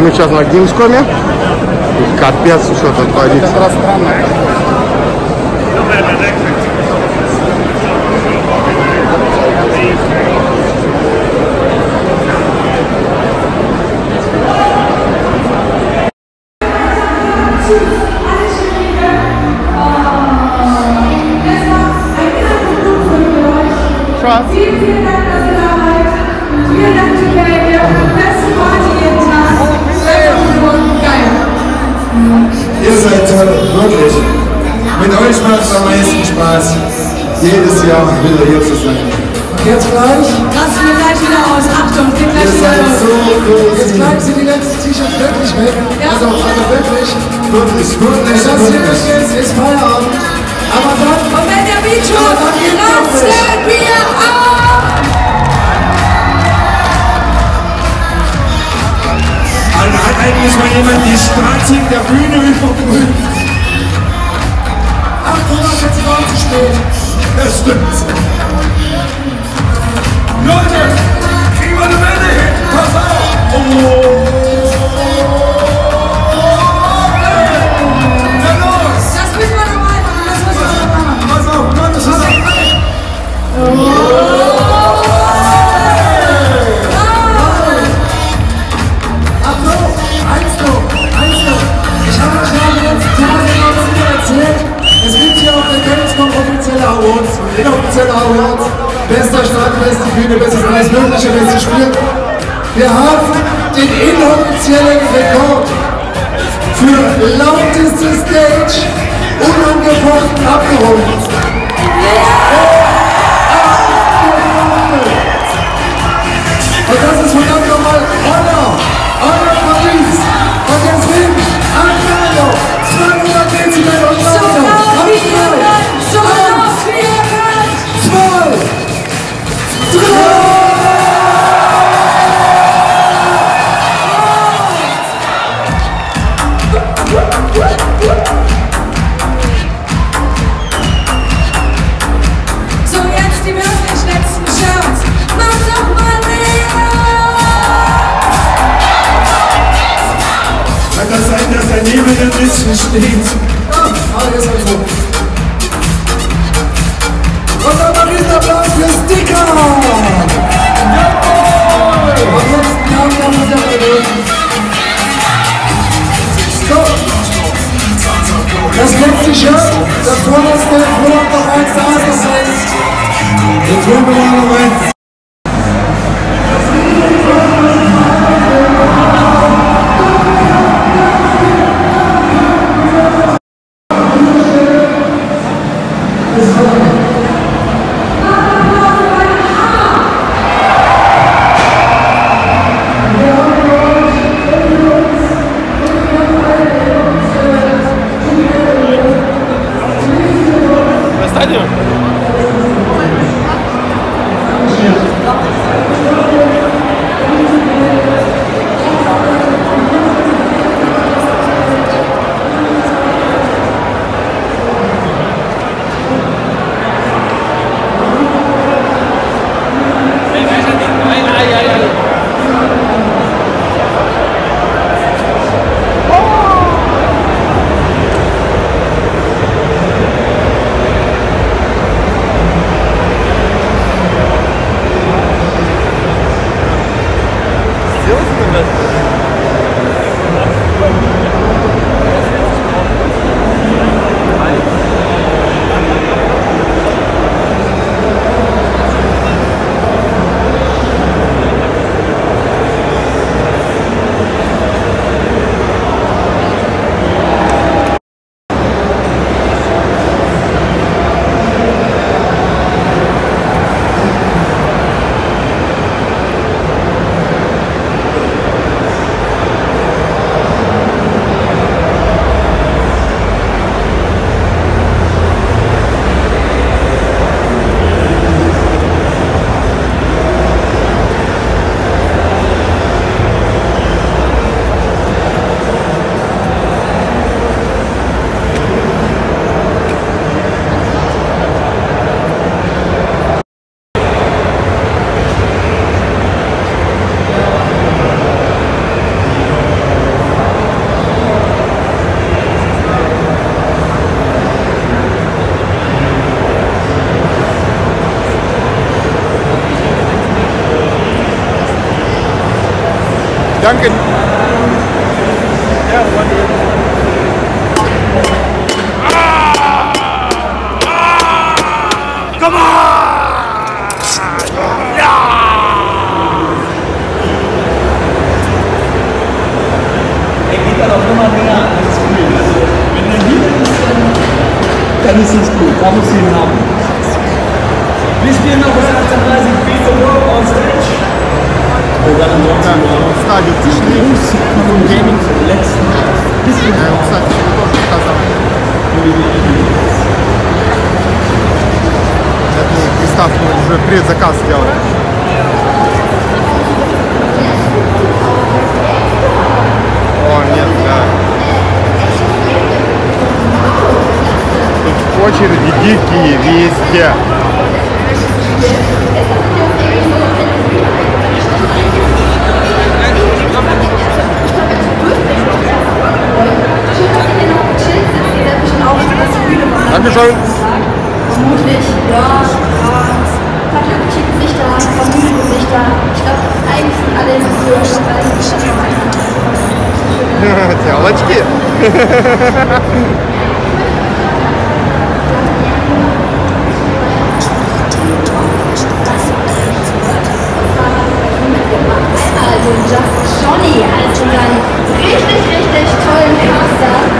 Мы сейчас на Gamescom. Капец, что тут творится. Ihr seid toll, wirklich. Mit euch macht es am meisten Spaß, jedes Jahr wieder hier zu sein. Jetzt gleich. Rasten wir gleich wieder aus. Achtung, geht gleich wieder los. Jetzt bleiben Sie die letzten T-Shirts wirklich weg. Ja. Also wirklich. Wirklich. Das hier ist jetzt Feierabend. Aber dann. Und wenn der Beat schon rasten wir auf. Also hat eigentlich mal jemand die Straße in der Bühne überbrückt. Ach, du warst jetzt mal zu spät. Das stimmt. Leute, kriegen wir eine Wende hin, pass auf! Na los! Das müssen wir noch mal machen, das müssen wir noch mal machen. Pass auf, Leute, pass auf! Ich habe euch ja die letzten Tage noch wieder erzählt, es gibt hier auf der Gamescom offizielle Awards und inoffizielle Awards. Bester Start, beste Bühne, bestes alles Mögliche, bestes Spiel. Wir haben den inoffiziellen Rekord für lauteste Stage unangefochten abgeholt. Und das ist verdammt nochmal Honor Paris. Und deswegen Antonio, 200 Dezimeter und Antonio. Das letzte Shirt, das vorletzte, wo noch eins da ist, jetzt holen wir noch eins. dann ist es gut. Da muss ich ihn haben. Wir spielen noch bis 18:30 Beat the World on Stage. Und dann am 19. Uhr. Frage, die große Kuh Gaming zum letzten Mal. Bis zum Gustaf уже предзаказ сделал. О, нет, да. Тут очереди дикие везде. Dankeschön. Vermutlich, ja. Verglückliche Gesichter, vermüde Gesichter. Ich glaube, eigentlich sind alle in der Schule. Телочки. Also, Just Johnny, also einen richtig, richtig tollen Caster.